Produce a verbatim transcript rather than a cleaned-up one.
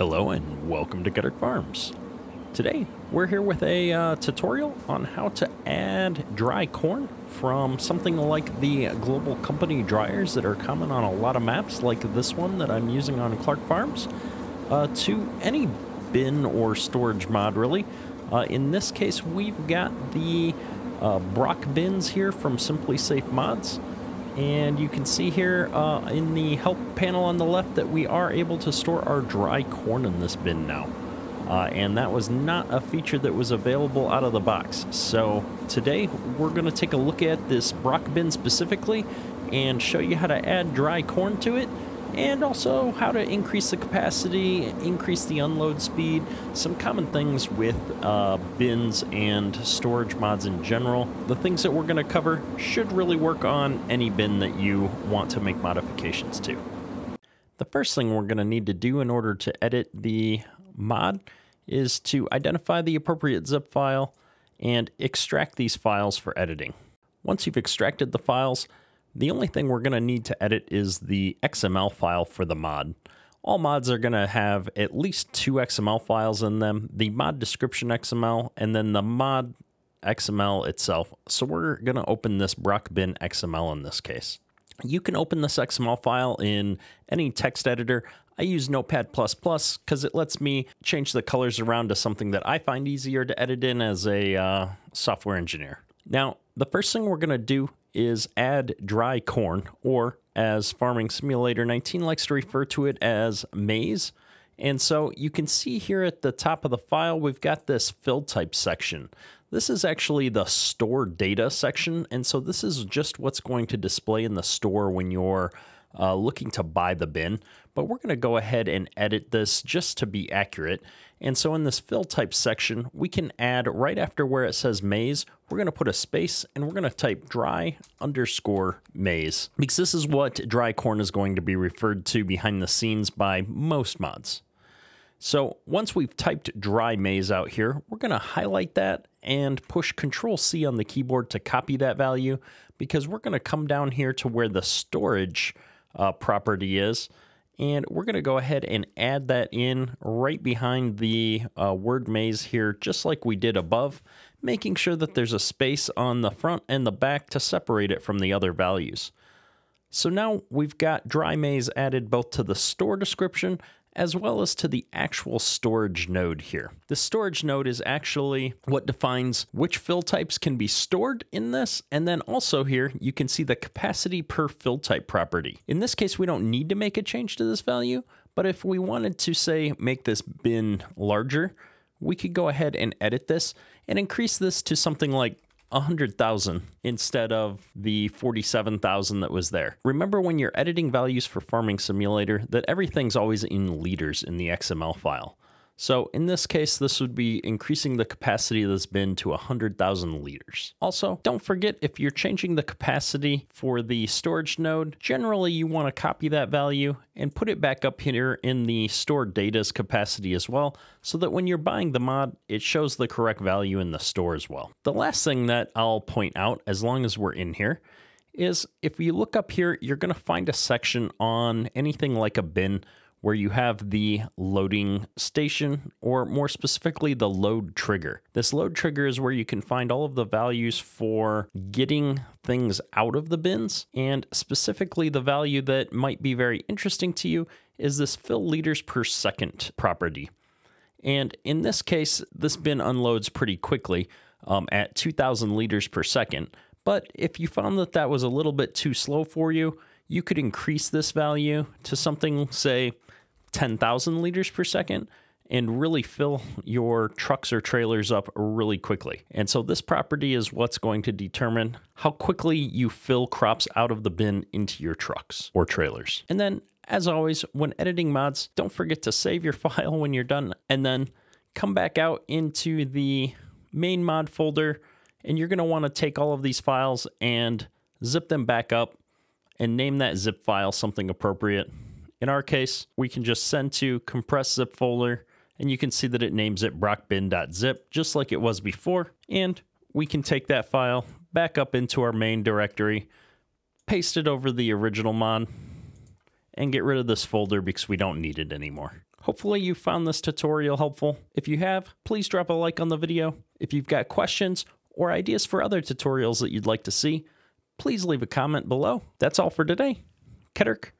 Hello and welcome to Kederk Farms. Today we're here with a uh, tutorial on how to add dry corn from something like the Global Company dryers that are common on a lot of maps like this one that I'm using on Clark Farms uh, to any bin or storage mod really. Uh, in this case we've got the uh, Brock Bins here from Simply Safe Mods. And you can see here uh, in the help panel on the left that we are able to store our dry corn in this bin now. Uh, and that was not a feature that was available out of the box. So today we're going to take a look at this Brock bin specifically and show you how to add dry corn to it. And also how to increase the capacity, increase the unload speed, some common things with uh, bins and storage mods in general. The things that we're going to cover should really work on any bin that you want to make modifications to. The first thing we're going to need to do in order to edit the mod is to identify the appropriate zip file and extract these files for editing. Once you've extracted the files, the only thing we're going to need to edit is the X M L file for the mod. All mods are going to have at least two X M L files in them, the mod description X M L, and then the mod X M L itself. So we're going to open this Brock bin X M L in this case. You can open this X M L file in any text editor. I use Notepad plus plus because it lets me change the colors around to something that I find easier to edit in as a uh, software engineer. Now, the first thing we're going to do is add dry corn, or as Farming Simulator nineteen likes to refer to it, as maize. And so you can see here at the top of the file, we've got this fill type section. This is actually the store data section. And so this is just what's going to display in the store when you're uh, looking to buy the bin. But we're going to go ahead and edit this just to be accurate. And so in this fill type section, we can add right after where it says maize, we're going to put a space and we're going to type dry underscore maize, because this is what dry corn is going to be referred to behind the scenes by most mods. So once we've typed dry maize out here, we're going to highlight that and push Control C on the keyboard to copy that value, because we're going to come down here to where the storage uh, property is. And we're going to go ahead and add that in right behind the uh, word maize here, just like we did above, making sure that there's a space on the front and the back to separate it from the other values. So now we've got dry maize added both to the store description as well as to the actual storage node here. The storage node is actually what defines which fill types can be stored in this, and then also here you can see the capacity per fill type property. In this case, we don't need to make a change to this value, but if we wanted to, say, make this bin larger, we could go ahead and edit this and increase this to something like one hundred thousand instead of the forty-seven thousand that was there. Remember when you're editing values for Farming Simulator that everything's always in liters in the X M L file. So in this case, this would be increasing the capacity of this bin to one hundred thousand liters. Also, don't forget, if you're changing the capacity for the storage node, generally you want to copy that value and put it back up here in the store data's capacity as well, so that when you're buying the mod, it shows the correct value in the store as well. The last thing that I'll point out, as long as we're in here, is if you look up here, you're going to find a section on anything like a bin where you have the loading station, or more specifically the load trigger. This load trigger is where you can find all of the values for getting things out of the bins, and specifically the value that might be very interesting to you is this fill liters per second property. And in this case, this bin unloads pretty quickly um, at two thousand liters per second, but if you found that that was a little bit too slow for you, you could increase this value to something, say, ten thousand liters per second, and really fill your trucks or trailers up really quickly. And so this property is what's going to determine how quickly you fill crops out of the bin into your trucks or trailers. And then, as always, when editing mods, don't forget to save your file when you're done, and then come back out into the main mod folder, and you're going to want to take all of these files and zip them back up and name that zip file something appropriate. In our case, we can just send to compress zip folder, and you can see that it names it brockbin.zip, just like it was before. And we can take that file back up into our main directory, paste it over the original mod, and get rid of this folder because we don't need it anymore. Hopefully you found this tutorial helpful. If you have, please drop a like on the video. If you've got questions or ideas for other tutorials that you'd like to see, please leave a comment below. That's all for today. Kederk.